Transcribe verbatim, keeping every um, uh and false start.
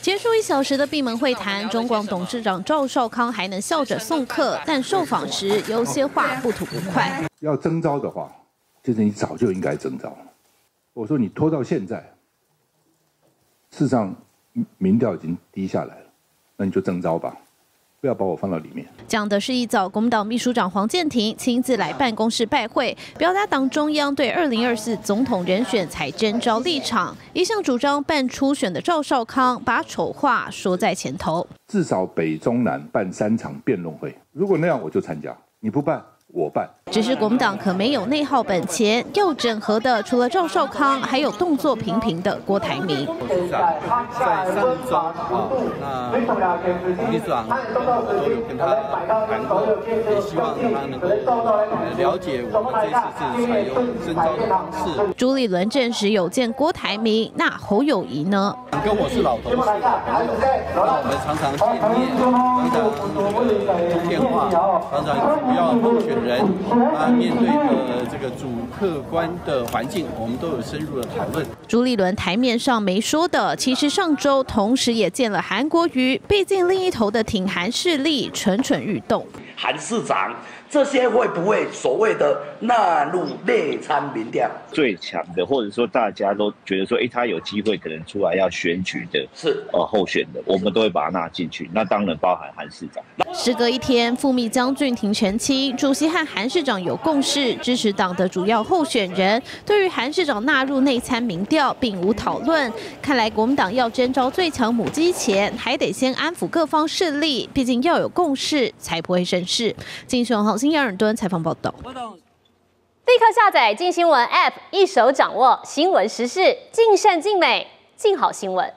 结束一小时的闭门会谈，中广董事长赵少康还能笑着送客，但受访时有些话不吐不快。要征召的话，就是你早就应该征召。我说你拖到现在，事实上民调已经低下来了，那你就征召吧。 不要把我放到里面。讲的是一早，国民党秘书长黄健庭亲自来办公室拜会，表达党中央对二零二四总统人选才征召立场。一向主张办初选的赵少康，把丑话说在前头。至少北中南办三场辩论会，如果那样我就参加，你不办我办。只是国民党可没有内耗本钱，要整合的除了赵少康，还有动作频频的郭台铭。 在上周啊，那秘书长都有跟他谈过，也希望他能够了解我们这次是采用征召的方式。朱立伦证实有见郭台铭，那侯友宜呢？跟我是老同事，朋友，那我们常常见面，常常通电话，常常主要候选人啊面对的这个主客观的环境，我们都有深入的讨论。朱立伦台面上没说的。 其实上周同时也见了韩国瑜，毕竟另一头的挺韩势力蠢蠢欲动。韩市长这些会不会所谓的纳入内参民调？最强的，或者说大家都觉得说，哎，他有机会可能出来要选举的，是呃候选的，我们都会把他纳进去。那当然包含韩市长。时隔一天，复秘江俊廷澄清，主席和韩市长有共识，支持党的主要候选人。对于韩市长纳入内参民调，并无讨论。看来。 国民党要征召最强母鸡前，还得先安抚各方势力，毕竟要有共识才不会生事。镜新闻黄欣燕、尔敦采访报道。立刻下载镜新闻 App， 一手掌握新闻时事，尽善尽美，尽好新闻。